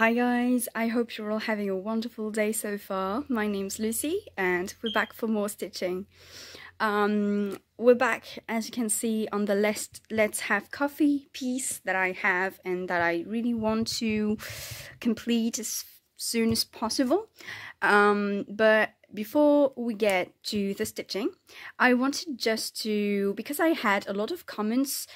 Hi guys, I hope you're all having a wonderful day so far. My name's Lucy and we're back for more stitching. We're back, as you can see, on the Let's Have Coffee piece that I have and that I really want to complete as soon as possible. But before we get to the stitching, I wanted just to, because I had a lot of comments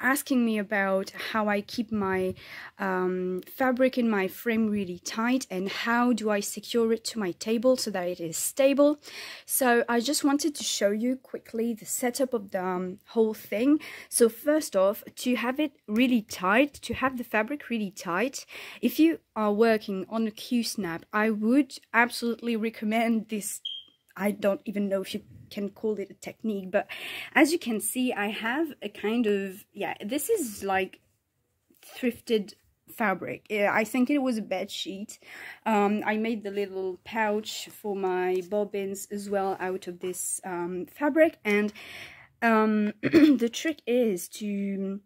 asking me about how I keep my fabric in my frame really tight and how do I secure it to my table so that it is stable. So I just wanted to show you quickly the setup of the whole thing. So first off, to have it really tight, to have the fabric really tight, if you are working on a Q-snap, I would absolutely recommend this. I don't even know if you can call it a technique, but as you can see, I have a kind of, yeah, this is like thrifted fabric. Yeah, I think it was a bed sheet. I made the little pouch for my bobbins as well out of this fabric, and the trick is to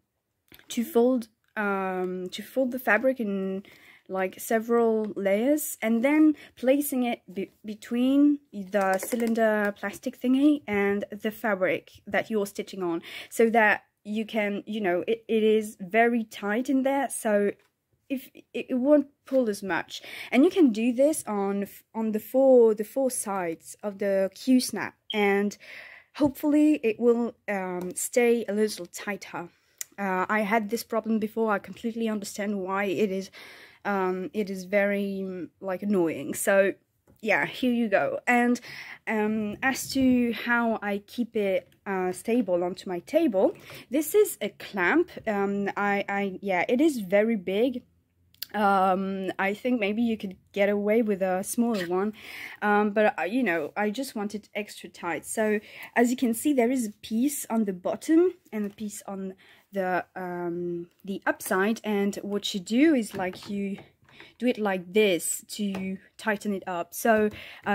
fold the fabric in like several layers and then placing it between the cylinder plastic thingy and the fabric that you're stitching on, so that you can, you know, it is very tight in there, so if it won't pull as much. And you can do this on the four sides of the Q-snap, and hopefully it will stay a little tighter. I had this problem before. I completely understand why it is very like annoying. So yeah, here you go. And as to how I keep it stable onto my table, this is a clamp. Yeah, it is very big. I think maybe you could get away with a smaller one, but you know, I just want it extra tight. So as you can see, there is a piece on the bottom and a piece on the upside, and what you do is like you do it like this to tighten it up. So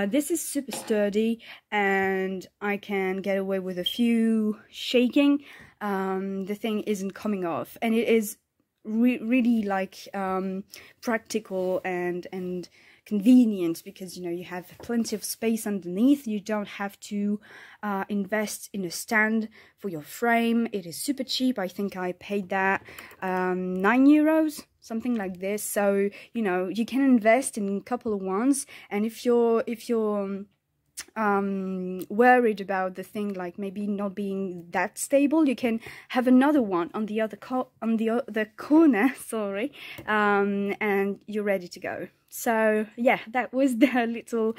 this is super sturdy and I can get away with a few shaking. The thing isn't coming off, and it is really like practical and convenient, because you know, you have plenty of space underneath. You don't have to invest in a stand for your frame. It is super cheap. I think I paid that €9, something like this. So you know, you can invest in a couple of ones, and if you're worried about the thing like maybe not being that stable, you can have another one on the other corner, sorry, and you're ready to go. So yeah, that was the little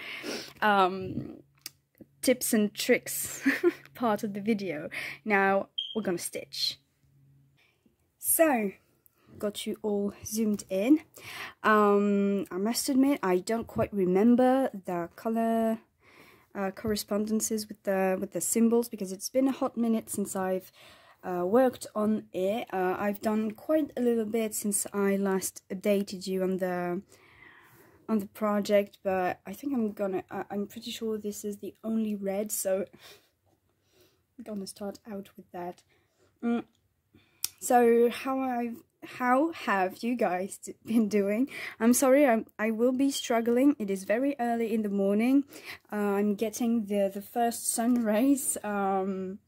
tips and tricks part of the video. Now we're gonna stitch. So got you all zoomed in. I must admit, I don't quite remember the color correspondences with the symbols, because it's been a hot minute since I've worked on it. I've done quite a little bit since I last updated you on the project, but I think I'm pretty sure this is the only red, so I'm gonna start out with that. So how have you guys been doing? I'm sorry, I will be struggling. It is very early in the morning. I'm getting the first sun rays, and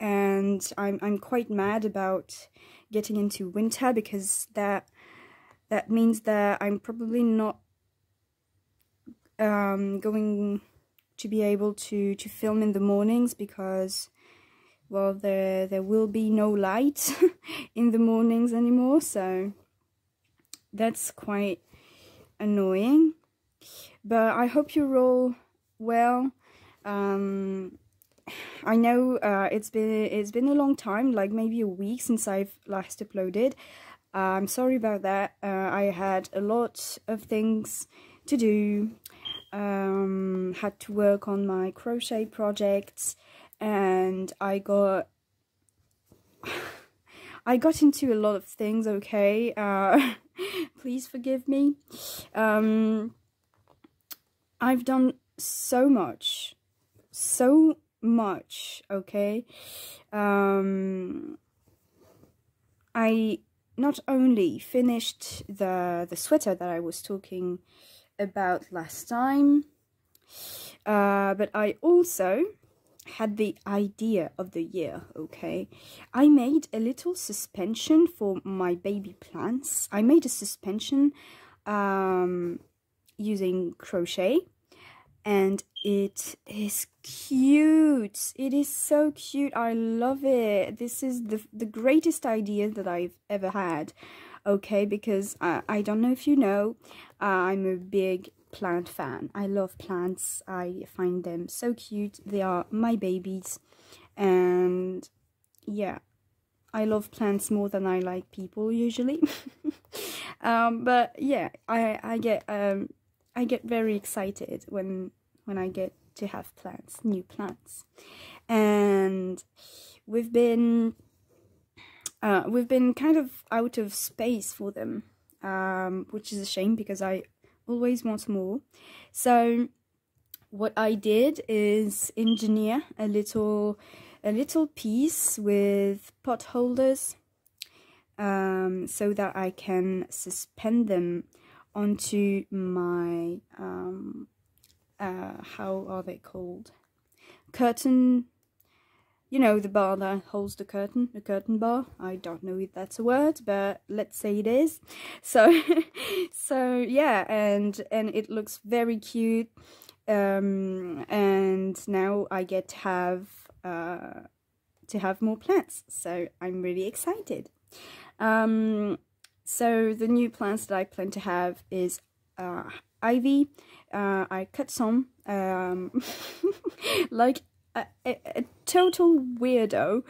I'm quite mad about getting into winter, because that means that I'm probably not going to be able to film in the mornings, because well, there will be no light in the mornings anymore, so that's quite annoying. But I hope you're all well. I know it's been a long time, like maybe a week since I've last uploaded. I'm sorry about that. I had a lot of things to do. Had to work on my crochet projects. And I got into a lot of things, okay, please forgive me. I've done so much, okay. I not only finished the sweater that I was talking about last time, but I also had the idea of the year, okay? I made a little suspension for my baby plants. I made a suspension using crochet, and it is cute. It is so cute. I love it. This is the greatest idea that I've ever had, okay? Because I don't know if you know, I'm a big plant fan. I love plants. I find them so cute. They are my babies, and yeah, I love plants more than I like people usually. But yeah, I get very excited when I get to have plants, new plants. And we've been kind of out of space for them, which is a shame because I always want more. So what I did is engineer a little piece with pot holders, so that I can suspend them onto my how are they called, curtain, you know, the bar that holds the curtain, a curtain bar. I don't know if that's a word, but let's say it is. So so yeah, and it looks very cute. And now I get to have more plants, so I'm really excited. So the new plants that I plan to have is ivy. I cut some like a total weirdo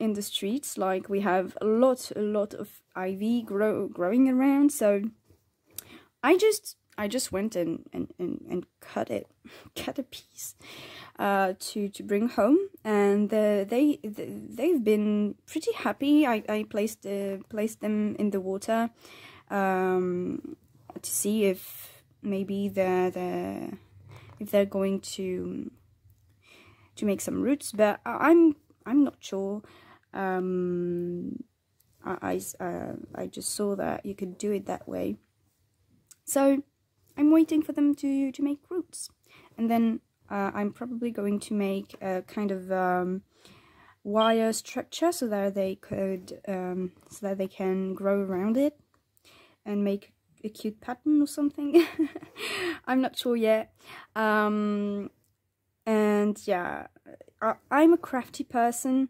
in the streets. Like, we have a lot of ivy growing around, so I just went and cut a piece to bring home, and they've been pretty happy. I placed them in the water to see if maybe they're going to make some roots, but I'm not sure. I just saw that you could do it that way, so I'm waiting for them to make roots, and then I'm probably going to make a kind of wire structure so that they can grow around it and make a cute pattern or something. I'm not sure yet. And yeah, I'm a crafty person.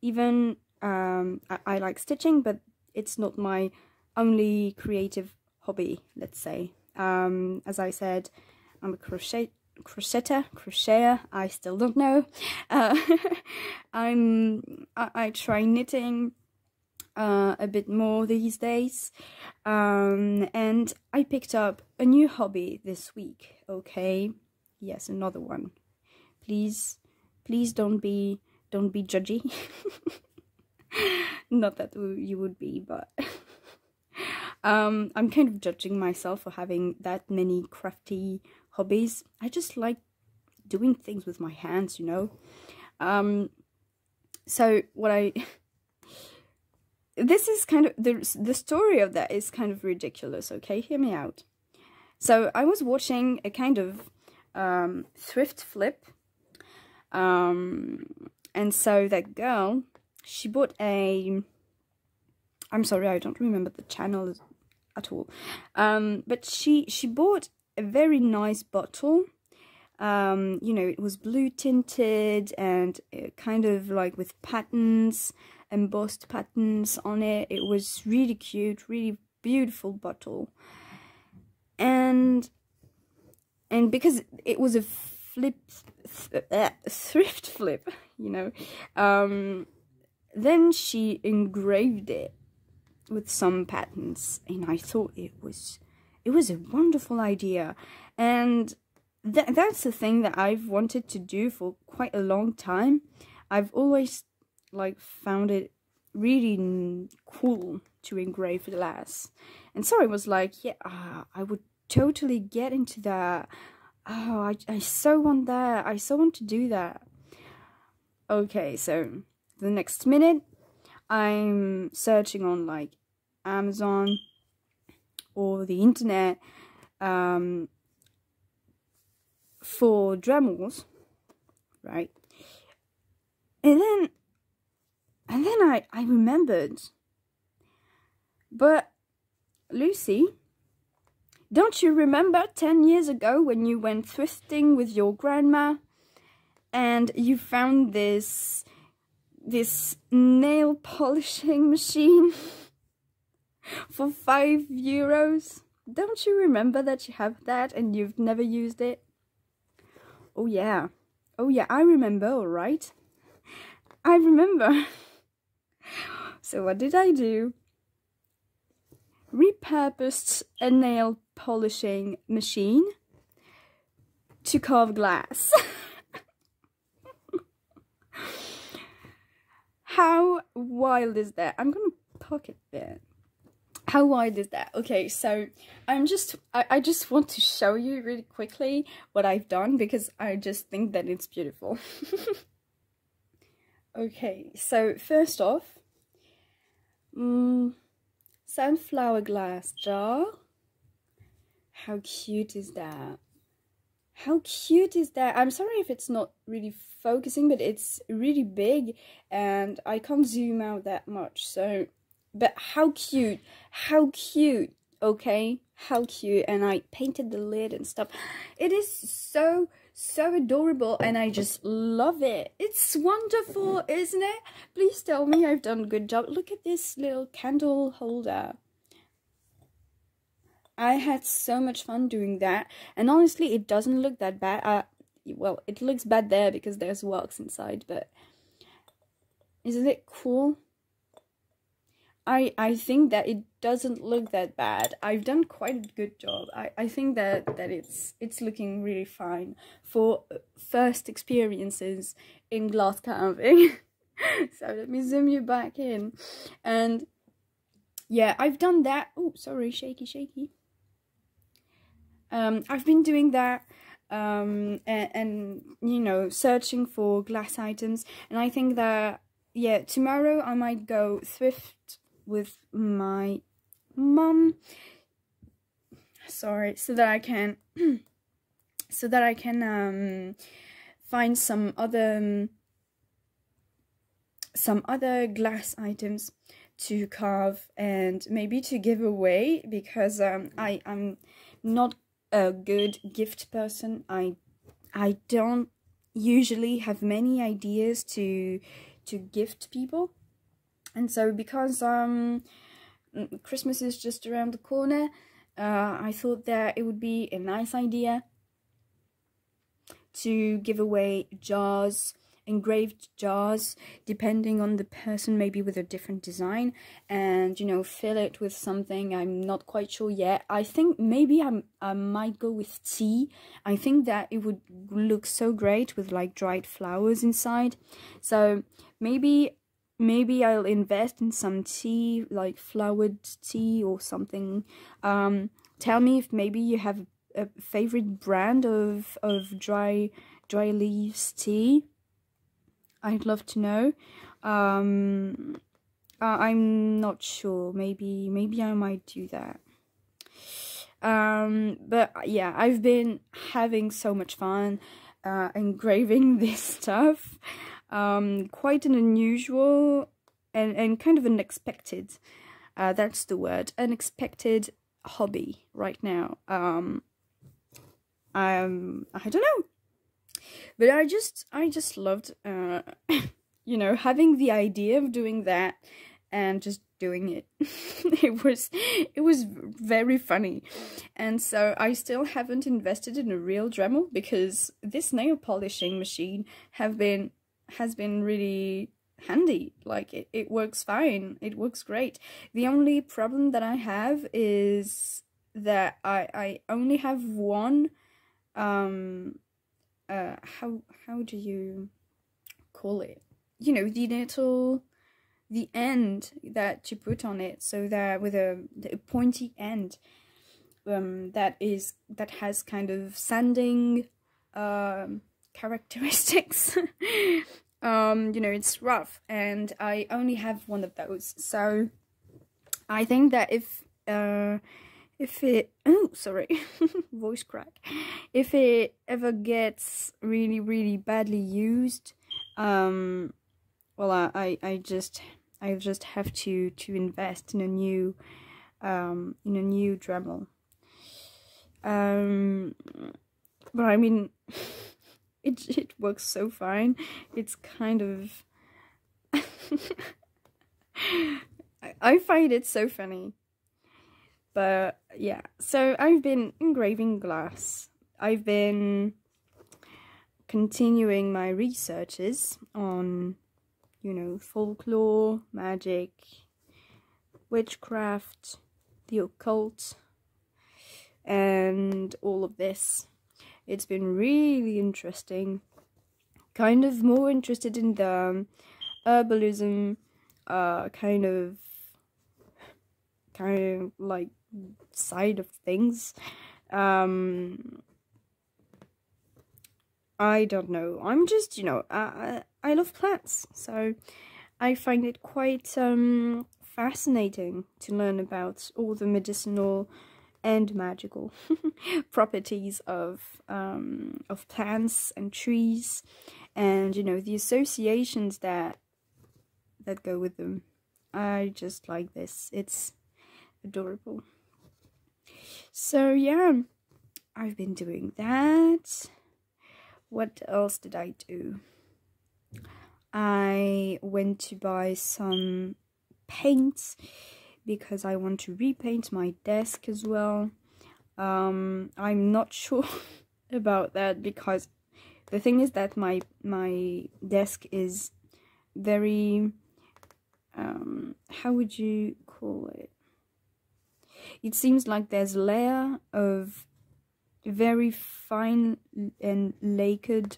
Even I like stitching, but it's not my only creative hobby, let's say. As I said, I'm a crocheter. I still don't know. I try knitting a bit more these days, and I picked up a new hobby this week. Okay, yes, another one. Please don't be judgy. Not that you would be, but I'm kind of judging myself for having that many crafty hobbies. I just like doing things with my hands, you know. So what I this is kind of the story of that is kind of ridiculous. Okay, hear me out. So I was watching a kind of thrift flip. And so that girl, she bought a, I'm sorry, I don't remember the channel at all, but she bought a very nice bottle. You know, it was blue tinted and kind of like with patterns, embossed patterns on it. It was really cute, really beautiful bottle. And because it was a thrift flip, you know, then she engraved it with some patterns, and I thought it was a wonderful idea. And that's the thing that I've wanted to do for quite a long time. I've always like found it really cool to engrave glass, and so I was like, yeah, I would totally get into that. Oh, I so want that. I so want to do that. Okay, so the next minute, I'm searching on like Amazon or the internet for Dremels, right? And then I remembered, but Lucy, don't you remember 10 years ago when you went thrifting with your grandma and you found this nail polishing machine for €5? Don't you remember that you have that and you've never used it? Oh yeah. Oh yeah, I remember, all right. I remember. So what did I do? Repurposed a nail polishing machine to carve glass. How wild is that? I'm gonna pocket that. How wild is that? Okay, so I just want to show you really quickly what I've done because I just think that it's beautiful. Okay, so first off, sunflower glass jar. How cute is that? How cute is that? I'm sorry if it's not really focusing, but it's really big and I can't zoom out that much, so... But how cute, okay? How cute, and I painted the lid and stuff. It is so, so adorable, and I just love it. It's wonderful, isn't it? Please tell me I've done a good job. Look at this little candle holder. I had so much fun doing that, and honestly, it doesn't look that bad. Well, it looks bad there because there's wax inside, but isn't it cool? I think that it doesn't look that bad. I've done quite a good job. I think that it's looking really fine for first experiences in glass carving. So let me zoom you back in. And yeah, I've done that. Oh, sorry, shaky. I've been doing that and you know, searching for glass items, and I think that yeah, tomorrow I might go thrift with my mum, sorry, so that I can find some other glass items to carve and maybe to give away, because I'm not a good gift person. I don't usually have many ideas to gift people. And so because Christmas is just around the corner, I thought that it would be a nice idea to give away jars, engraved jars, depending on the person, maybe with a different design, and you know, fill it with something. I'm not quite sure yet. I think maybe I might go with tea. I think that it would look so great with like dried flowers inside. So maybe I'll invest in some tea, like flowered tea or something. Tell me if maybe you have a favorite brand of dry leaves tea. I'd love to know. I'm not sure. Maybe I might do that. But yeah, I've been having so much fun engraving this stuff. Quite an unusual and kind of unexpected, that's the word, unexpected hobby right now. I don't know, but I just loved, you know, having the idea of doing that and just doing it. It was very funny. And so I still haven't invested in a real Dremel because this nail polishing machine has been really handy. Like it works fine, it works great. The only problem that I have is that I only have one how do you call it, you know, the end that you put on it, so that with a pointy end, that has kind of sanding characteristics. you know, it's rough, and I only have one of those. So I think that if it ever gets really badly used, well, I just have to invest in a new Dremel. But I mean, it works so fine. It's kind of I find it so funny. But yeah, so I've been engraving glass. I've been continuing my researches on, you know, folklore, magic, witchcraft, the occult, and all of this. It's been really interesting. Kind of more interested in the herbalism, kind of like side of things. I don't know, I'm just, you know, I love plants, so I find it quite fascinating to learn about all the medicinal and magical properties of plants and trees, and, you know, the associations that go with them. I just like this, it's adorable. So yeah, I've been doing that. What else did I do? I went to buy some paints because I want to repaint my desk as well. I'm not sure about that, because the thing is that my desk is very, how would you call it? It seems like there's a layer of very fine and lacquered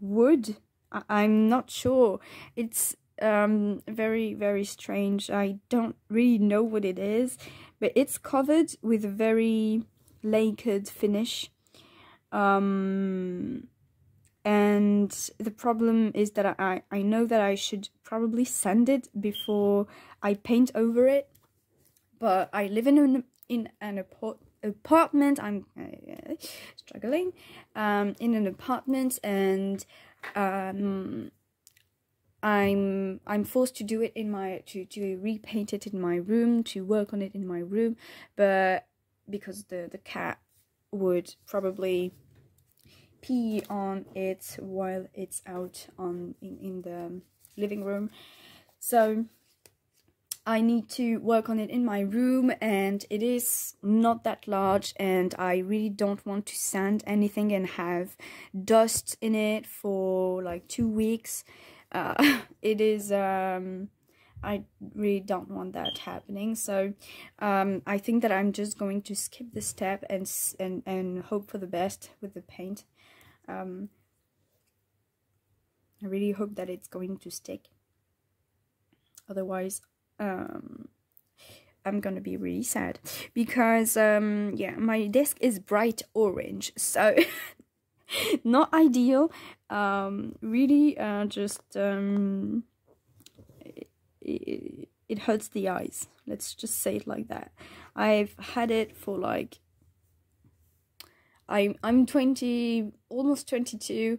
wood. I'm not sure. It's very strange. I don't really know what it is, but it's covered with a very lacquered finish. And the problem is that I know that I should probably sand it before I paint over it. But I live in an apartment. I'm struggling in an apartment, and I'm forced to do it in my to repaint it in my room, to work on it in my room. But because the cat would probably pee on it while it's out in the living room, so I need to work on it in my room, and it is not that large, and I really don't want to sand anything and have dust in it for like 2 weeks. It is, I really don't want that happening, so I think that I'm just going to skip this step and hope for the best with the paint. I really hope that it's going to stick, otherwise I'm gonna be really sad, because yeah, my desk is bright orange, so not ideal. Really just it hurts the eyes, let's just say it like that. I've had it for like, I'm 20, almost 22.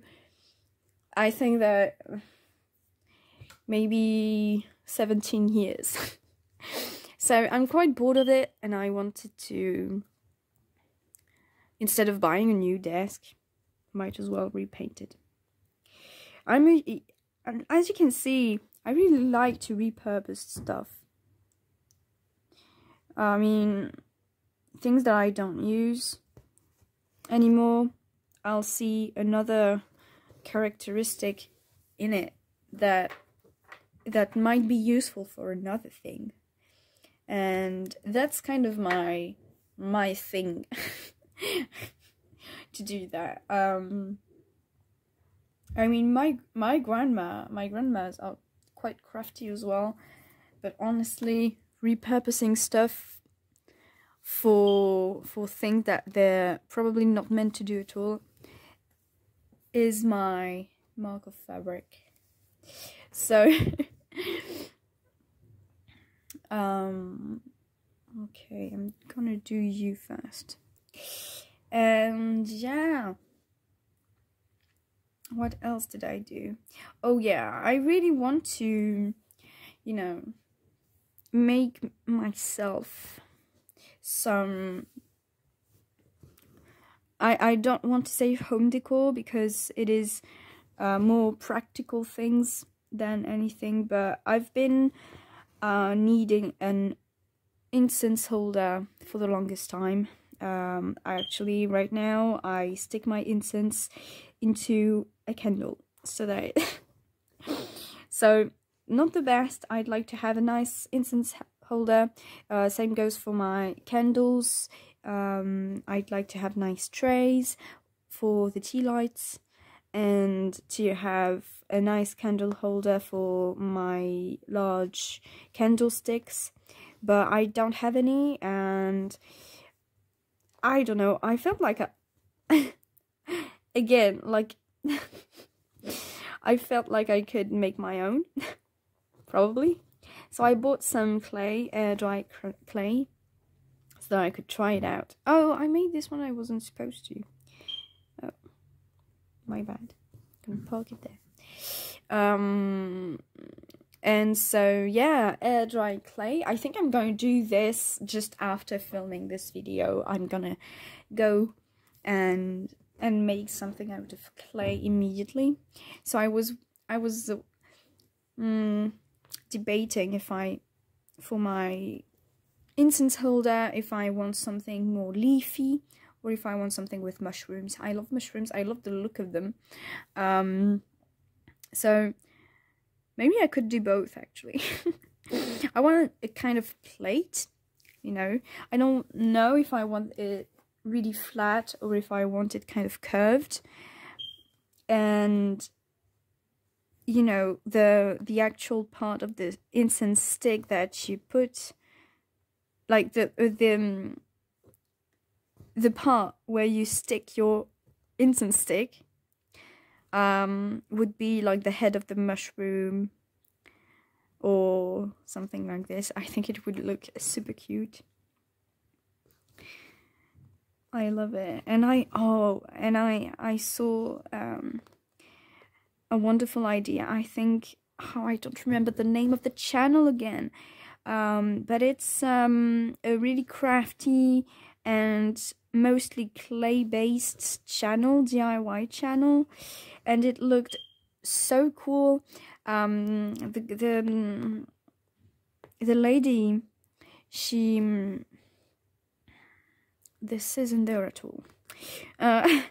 I think that maybe 17 years. So I'm quite bored of it, and I wanted to, instead of buying a new desk, might as well repaint it. As you can see, I really like to repurpose stuff. I mean, things that I don't use anymore, I'll see another characteristic in it that might be useful for another thing, and that's kind of my thing to do that. I mean, my grandmas are quite crafty as well, but honestly, repurposing stuff for things that they're probably not meant to do at all is my mark of fabric. So okay, I'm gonna do you first. And yeah, what else did I do? Oh yeah, I really want to, you know, make myself some, I don't want to say home decor because it is more practical things than anything, but I've been needing an incense holder for the longest time. Actually right now I stick my incense into a candle, so that so not the best. I'd like to have a nice incense holder. Same goes for my candles. I'd like to have nice trays for the tea lights, and to have a nice candle holder for my large candlesticks, but I don't have any. And I don't know, I felt like a again, like I felt like I could make my own probably. So I bought some clay, air-dry clay, so that I could try it out. Oh, I made this one, I wasn't supposed to. Oh, my bad. Gonna park it there. And so yeah, air-dry clay. I think I'm going to do this just after filming this video. I'm gonna go and make something out of clay immediately. So I was debating if I, for my incense holder, if I want something more leafy or if I want something with mushrooms. I love mushrooms, I love the look of them. So maybe I could do both, actually. I want a kind of plate, you know. I don't know if I want it really flat or if I want it kind of curved. And you know, the actual part of the incense stick that you put, like the part where you stick your incense stick, would be like the head of the mushroom or something like this. I think it would look super cute. I love it. And I saw a wonderful idea. I think, oh, I don't remember the name of the channel again, but it's a really crafty and mostly clay-based channel, DIY channel, and it looked so cool. The lady, she, this isn't there at all. The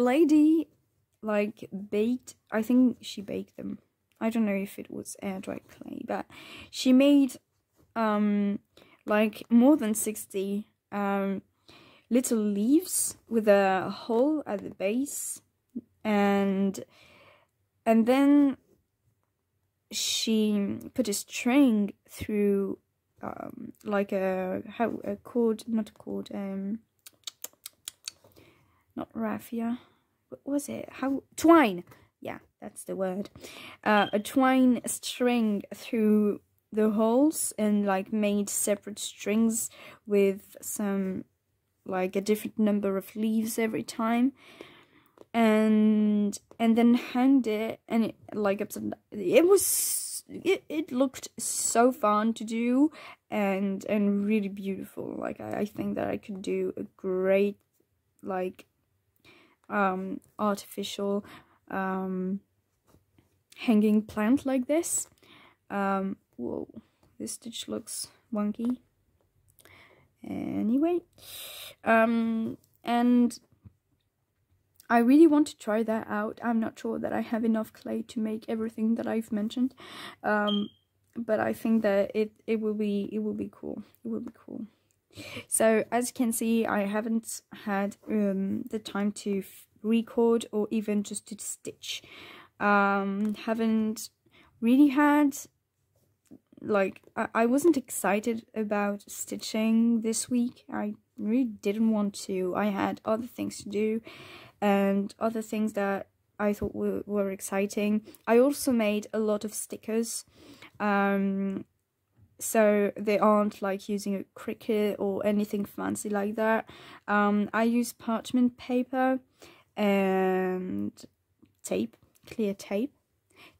lady like baked, I think she baked them. I don't know if it was air dry clay, but she made like more than 60 little leaves with a hole at the base, and then she put a string through like a cord, not a cord, not raffia, what was it, how, twine, yeah, that's the word, a twine string through the holes, and like made separate strings with some, like a different number of leaves every time, and then hanged it, and it like upside down. It was it looked so fun to do, and really beautiful. Like I think that I could do a great like artificial hanging plant like this. Whoa, this stitch looks wonky. Anyway, and I really want to try that out. I'm not sure that I have enough clay to make everything that I've mentioned, but I think that it will be cool. It will be cool. So as you can see, I haven't had the time to record or even just to stitch. Haven't really had. Like, I wasn't excited about stitching this week. I really didn't want to. I had other things to do and other things that I thought were exciting. I also made a lot of stickers, so they aren't like using a Cricut or anything fancy like that. I use parchment paper and tape, clear tape,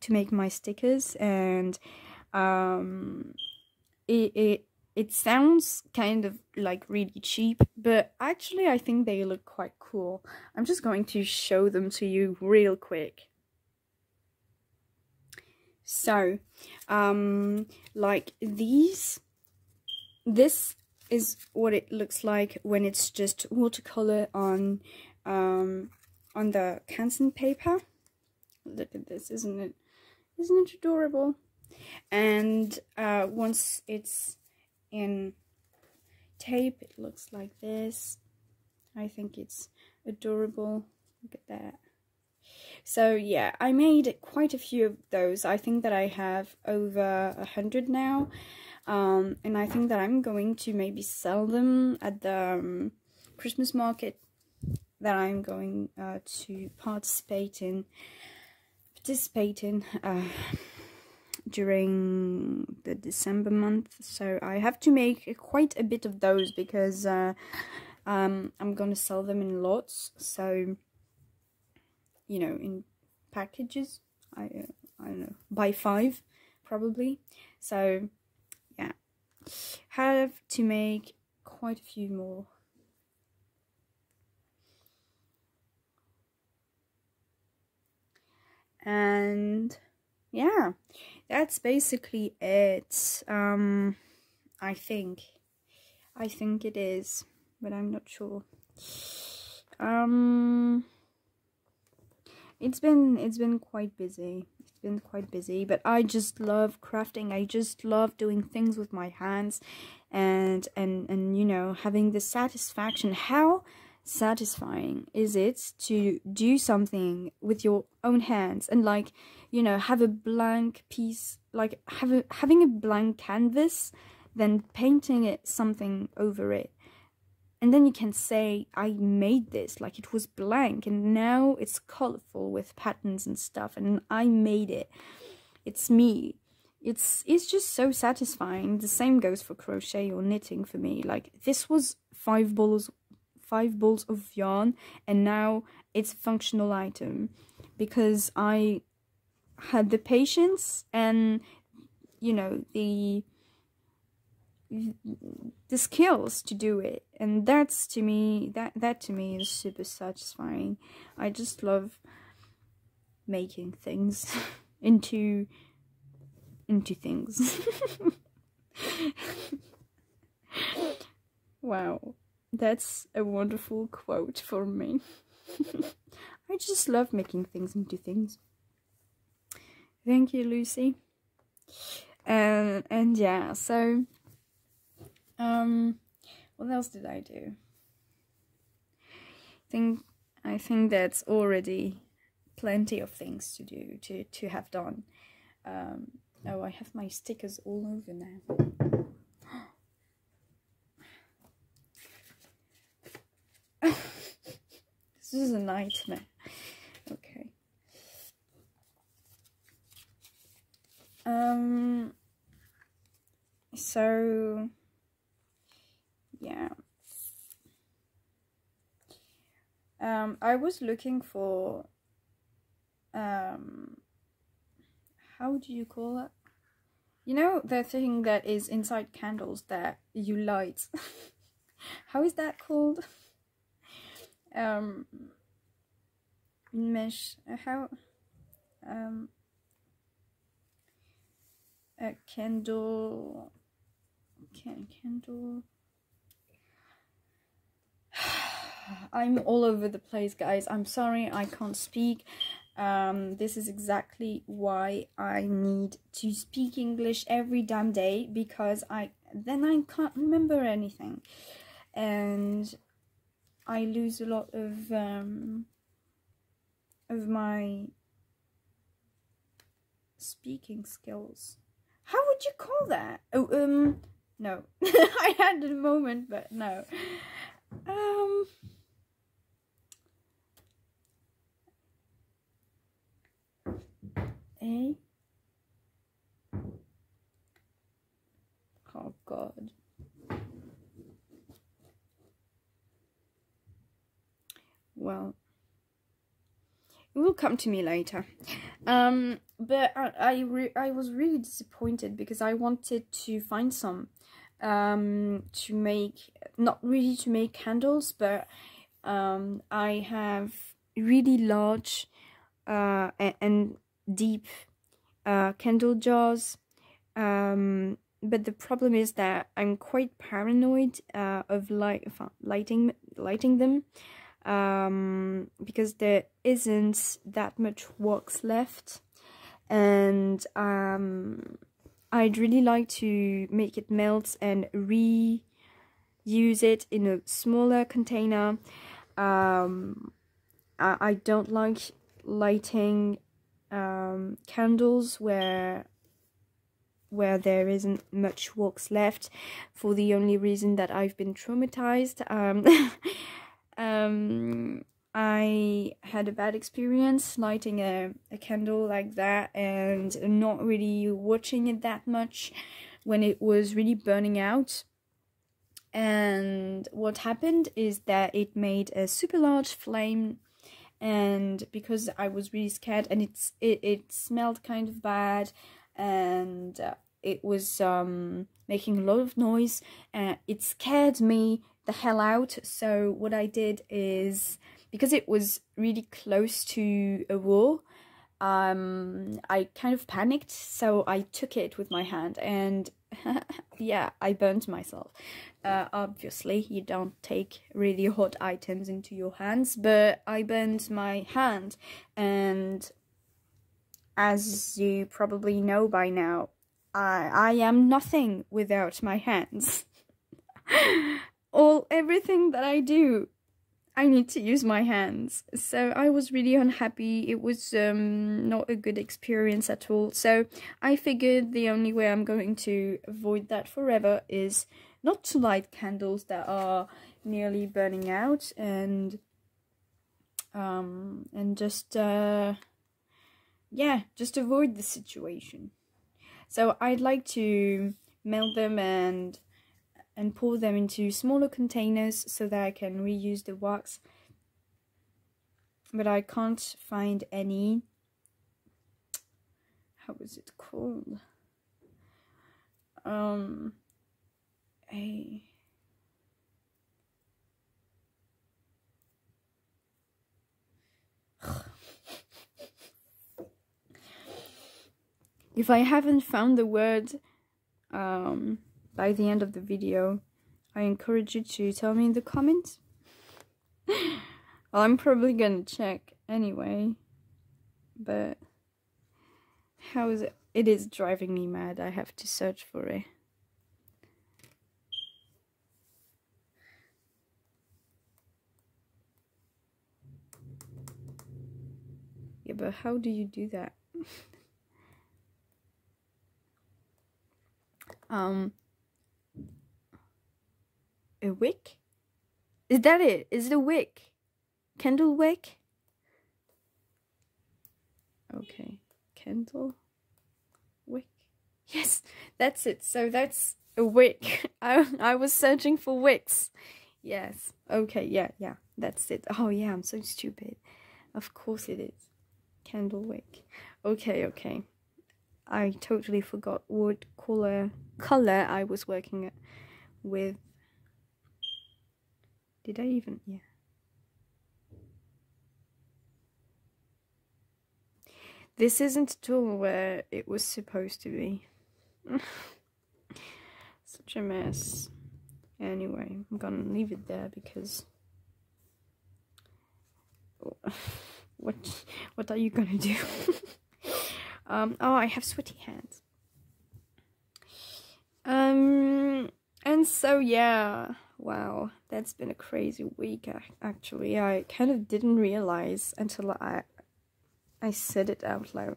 to make my stickers, and it sounds kind of like really cheap, but actually I think they look quite cool. I'm just going to show them to you real quick. So, like these, this is what it looks like when it's just watercolor on the Canson paper. Look at this, isn't it? Isn't it adorable? And once it's in tape, it looks like this. I think it's adorable. Look at that. So yeah, I made quite a few of those. I think that I have over 100 now, and I think that I'm going to maybe sell them at the Christmas market that I'm going to participate in during the December month. So I have to make quite a bit of those because I'm gonna sell them in lots, so, you know, in packages. I don't know, by 5 probably. So yeah, have to make quite a few more. And yeah, that's basically it. I think it is, but I'm not sure. It's been quite busy. It's been quite busy, but I just love crafting. I just love doing things with my hands, and you know, having the satisfaction. How satisfying is it to do something with your own hands and, like, you know, have a blank piece, like having a blank canvas, then painting it something over it, and then you can say, I made this, like, it was blank and now it's colorful with patterns and stuff, and I made it, it's me. It's just so satisfying. The same goes for crochet or knitting for me. Like, this was 5 balls of yarn, and now it's a functional item because I had the patience and, you know, the skills to do it, and that's, to me, that to me is super satisfying. I just love making things into things. Wow. That's a wonderful quote for me. I just love making things into things. Thank you, Lucy. And yeah, so what else did I do? I think that's already plenty of things to do, to have done. Oh, I have my stickers all over now. This is a nightmare. Okay. So yeah. I was looking for how do you call that? You know, the thing that is inside candles that you light. How is that called? Mesh, how, a candle, candle, I'm all over the place, guys, I'm sorry, I can't speak. This is exactly why I need to speak English every damn day, because then I can't remember anything, and I lose a lot of my speaking skills. How would you call that? Oh, no. I had a moment, but no. A. Oh God. Well, it will come to me later. But I was really disappointed because I wanted to find some to make, not really to make candles, but I have really large and deep candle jars, but the problem is that I'm quite paranoid of lighting them, because there isn't that much wax left, and I'd really like to make it melt and reuse it in a smaller container. I don't like lighting candles where there isn't much wax left, for the only reason that I've been traumatized. I had a bad experience lighting a candle like that and not really watching it that much when it was really burning out. And what happened is that it made a super large flame, and because I was really scared, and it smelled kind of bad, and it was making a lot of noise, and it scared me the hell out. So what I did is, because it was really close to a wall, I kind of panicked, so I took it with my hand and yeah, I burnt myself. Obviously you don't take really hot items into your hands, but I burnt my hand, and as you probably know by now, I am nothing without my hands. Everything that I do, I need to use my hands. So I was really unhappy. It was not a good experience at all. So I figured the only way I'm going to avoid that forever is not to light candles that are nearly burning out, and just yeah, just avoid the situation. So I'd like to melt them and pour them into smaller containers so that I can reuse the wax, but I can't find any. How is it called? A if I haven't found the word by the end of the video, I encourage you to tell me in the comments. Well, I'm probably gonna check anyway, but how is it? It is driving me mad. I have to search for it. Yeah, but how do you do that? A wick? Is that it? Is it a wick? Candle wick? Okay. Candle wick. Yes, that's it. So that's a wick. I was searching for wicks. Yes. Okay, yeah. That's it. Oh yeah, I'm so stupid. Of course it is. Candle wick. Okay. I totally forgot what color I was working with. Did I even? Yeah. This isn't at all where it was supposed to be. Such a mess. Anyway, I'm gonna leave it there because... What are you gonna do? Oh, I have sweaty hands. And so, yeah. Wow, that's been a crazy week, actually. I kind of didn't realize until I said it out loud.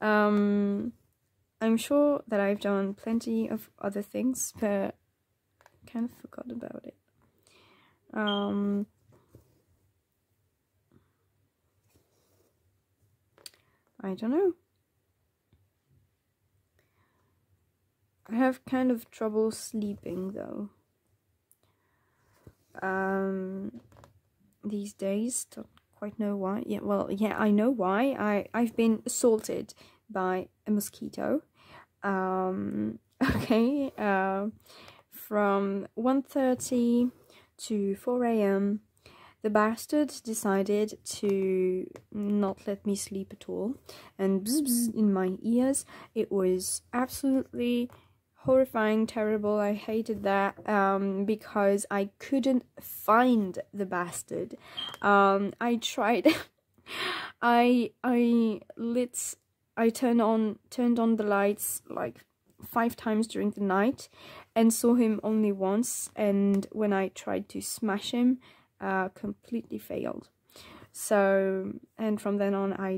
I'm sure that I've done plenty of other things, but I kind of forgot about it. I don't know. have kind of trouble sleeping though these days. Don't quite know why. Yeah, well, yeah, I know why. I've been assaulted by a mosquito. Okay, from 1:30 to 4 a.m. the bastard decided to not let me sleep at all, and bzz, bzz in my ears. It was absolutely horrifying, terrible. I hated that, because I couldn't find the bastard. I tried. I turned on the lights like 5 times during the night, and saw him only once. And when I tried to smash him, completely failed. So, and from then on I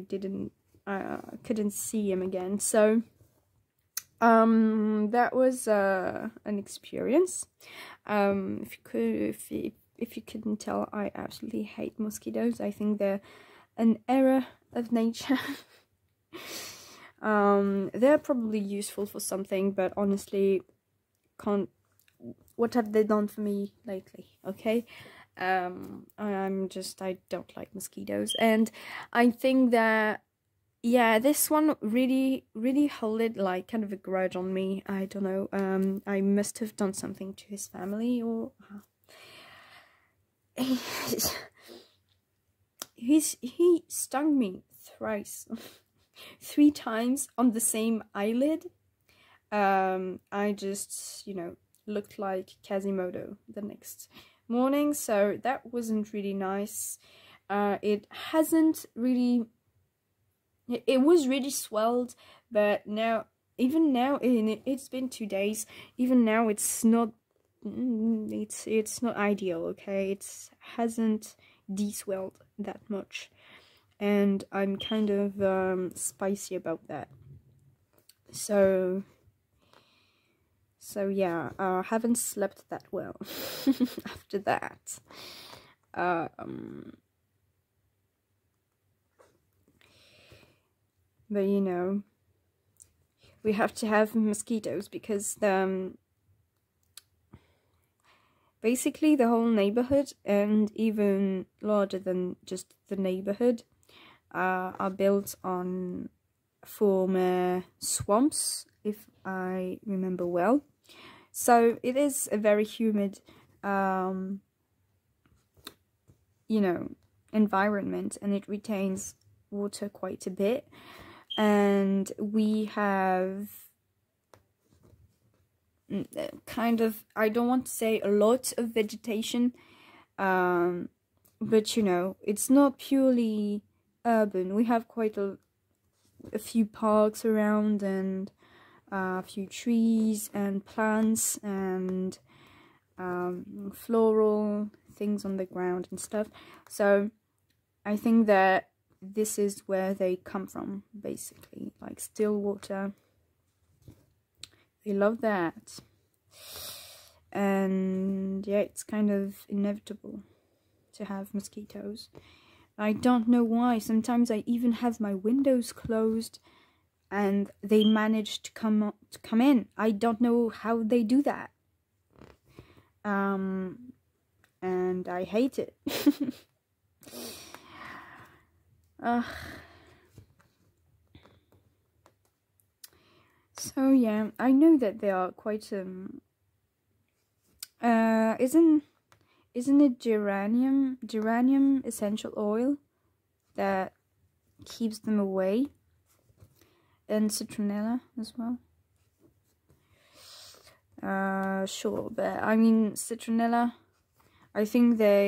couldn't see him again. So that was an experience. If you couldn't tell, I absolutely hate mosquitoes. I think they're an error of nature. They're probably useful for something, but honestly, what have they done for me lately? Okay. I don't like mosquitoes, and I think that, yeah, this one really, really held like kind of a grudge on me. I don't know, I must have done something to his family, or he stung me thrice. 3 times on the same eyelid. I just, you know, looked like Quasimodo the next morning, so that wasn't really nice. It was really swelled, but now, even now, it's been 2 days, even now it's not ideal, okay? It hasn't de-swelled that much. And I'm kind of spicy about that. So yeah, I haven't slept that well after that. But you know, we have to have mosquitoes because basically the whole neighborhood, and even larger than just the neighborhood, are built on former swamps, if I remember well. So it is a very humid, you know, environment, and it retains water quite a bit. And we have kind of, I don't want to say a lot of vegetation, but you know, it's not purely urban. We have quite a few parks around, and a few trees and plants and floral things on the ground and stuff. So I think that this is where they come from, basically, like still water. They love that, and yeah, it's kind of inevitable to have mosquitoes. I don't know why. Sometimes I even have my windows closed, and they manage to come in. I don't know how they do that. And I hate it. So yeah, I know that they are quite isn't it geranium essential oil that keeps them away? And citronella as well. Sure, but I mean citronella, I think they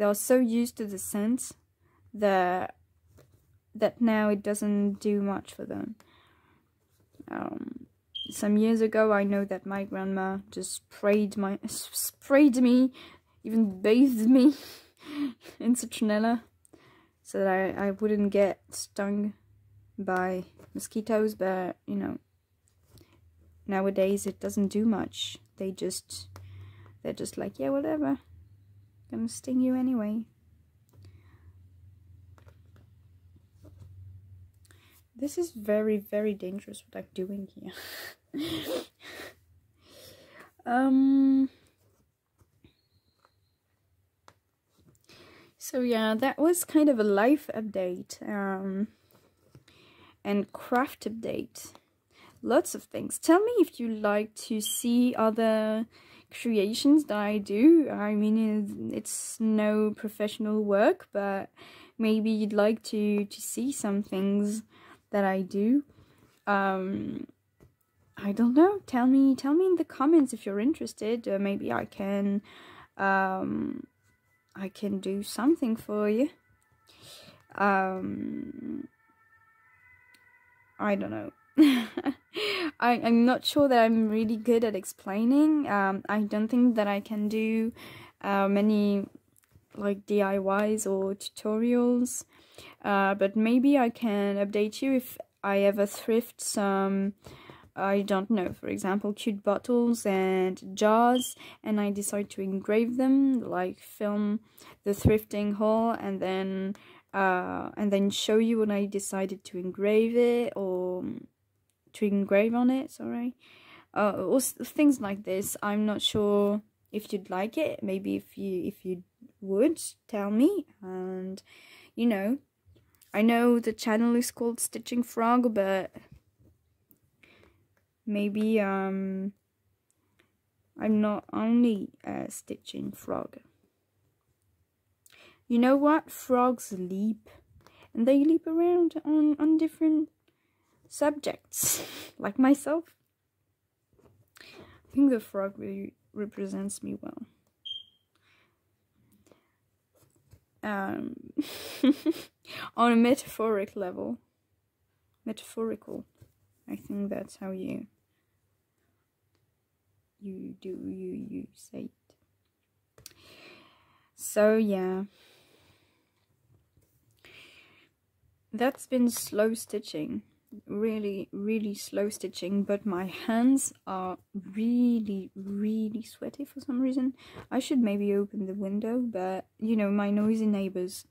are so used to the scent that now it doesn't do much for them. Some years ago, I know that my grandma just sprayed me, even bathed me in citronella, so that I wouldn't get stung by mosquitoes. But you know, nowadays it doesn't do much. They're just like, yeah, whatever, gonna sting you anyway. This is very, very dangerous what I'm doing here. So yeah, that was kind of a life update and craft update. Lots of things. Tell me if you like to see other creations that I do. I mean, it's no professional work, but maybe you'd like to see some things that I do. I don't know. Tell me in the comments if you're interested. Maybe I can do something for you. I don't know. I'm not sure that I'm really good at explaining. I don't think that I can do many like DIYs or tutorials, but maybe I can update you if I ever thrift some, I don't know, for example, cute bottles and jars, and I decide to engrave them, like film the thrifting haul, and then show you when I decided to engrave it, or to engrave on it, sorry, or things like this. I'm not sure if you'd like it. Maybe if you would, tell me. And you know, I know the channel is called Stitching Frog, but maybe I'm not only a Stitching Frog. You know what? Frogs leap, and they leap around on different subjects, like myself. I think the frog really represents me well. On a metaphoric level. Metaphorical. I think that's how you say it. So yeah. That's been slow stitching. Really, really slow stitching, but my hands are really, really sweaty for some reason. I should maybe open the window, but you know, my noisy neighbors,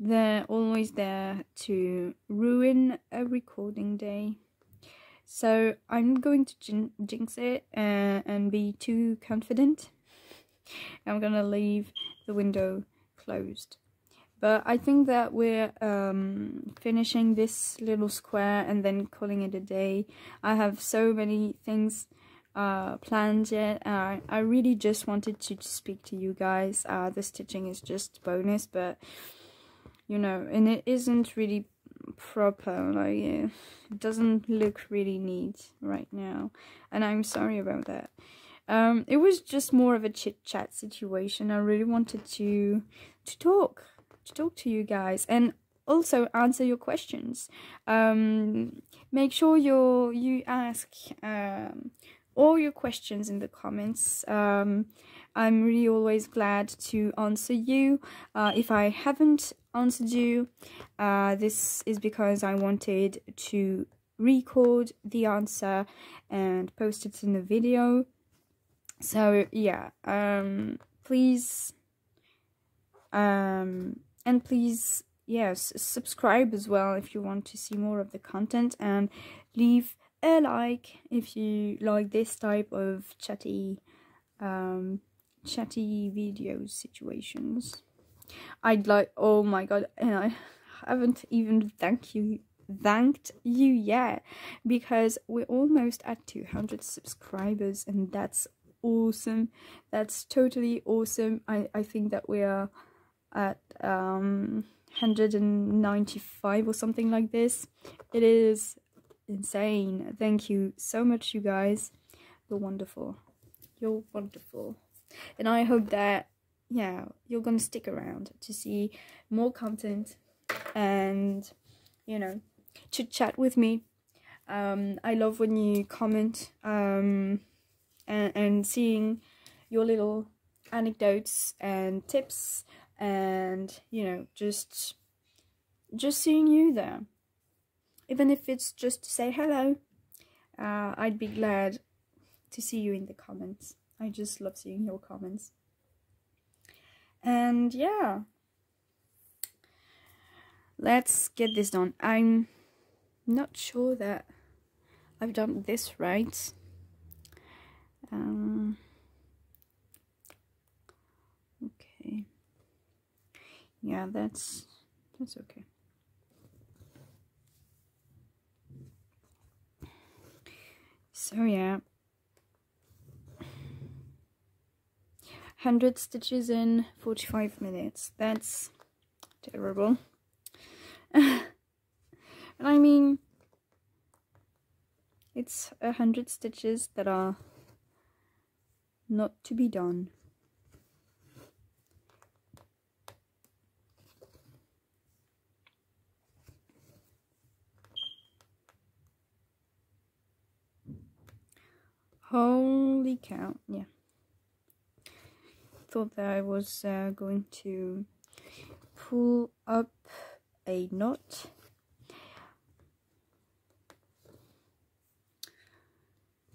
they're always there to ruin a recording day. So I'm going to jinx it and be too confident. I'm gonna leave the window closed. But I think that we're finishing this little square and then calling it a day. I have so many things planned yet. I really just wanted to speak to you guys. The stitching is just bonus, but you know, and it isn't really proper. Like, it doesn't look really neat right now, and I'm sorry about that. It was just more of a chit-chat situation. I really wanted to talk to you guys and also answer your questions. Make sure you ask all your questions in the comments. I'm really always glad to answer you. If I haven't answered you, this is because I wanted to record the answer and post it in a video. So yeah, please, and please, yes, subscribe as well if you want to see more of the content, and leave a like if you like this type of chatty video situations. I'd like, oh my god, and I haven't even thanked you yet, because we're almost at 200 subscribers, and that's awesome. That's totally awesome. I think that we are at 195 or something like this. It is insane. Thank you so much, you guys. You're wonderful. You're wonderful. And I hope that, yeah, you're gonna stick around to see more content and, you know, to chat with me. I love when you comment and seeing your little anecdotes and tips, and you know, just seeing you there, even if it's just to say hello. I'd be glad to see you in the comments. I just love seeing your comments. And yeah, let's get this done. I'm not sure that I've done this right. Okay, yeah, that's okay. So yeah, 100 stitches in 45 minutes. That's terrible. And I mean, it's 100 stitches that are not to be done. Holy cow, yeah. Thought that I was going to pull up a knot.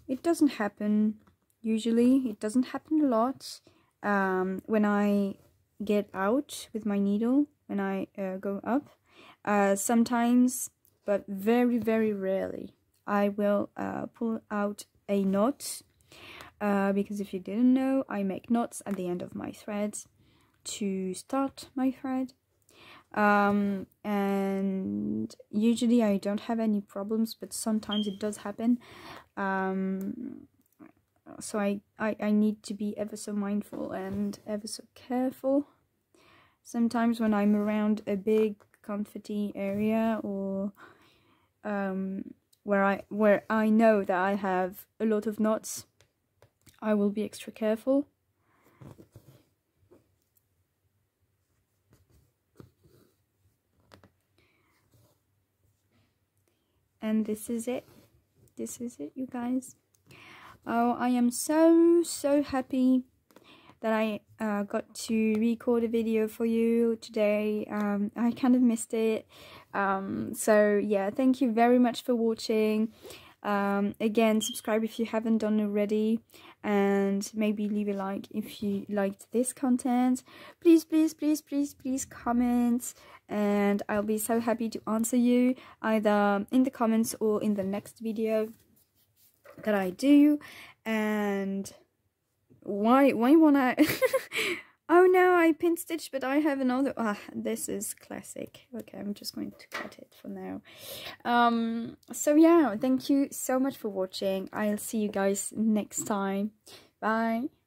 It doesn't happen usually, it doesn't happen a lot. When I get out with my needle, when I go up, sometimes, but very, very rarely, I will pull out a knot, because if you didn't know, I make knots at the end of my threads to start my thread. And usually I don't have any problems, but sometimes it does happen. So I need to be ever so mindful and ever so careful. Sometimes when I'm around a big confetti area, or where I know that I have a lot of knots, I will be extra careful. And this is it. This is it, you guys. Oh, I am so, so happy that I got to record a video for you today. I kind of missed it. So yeah, thank you very much for watching. Again, subscribe if you haven't done already, and maybe leave a like if you liked this content. Please, please, please, please, please comment, and I'll be so happy to answer you either in the comments or in the next video that I do. And why won't I? Oh no, I pin stitched, but I have another. This is classic. Okay, I'm just going to cut it for now. So yeah, thank you so much for watching. I'll see you guys next time. Bye.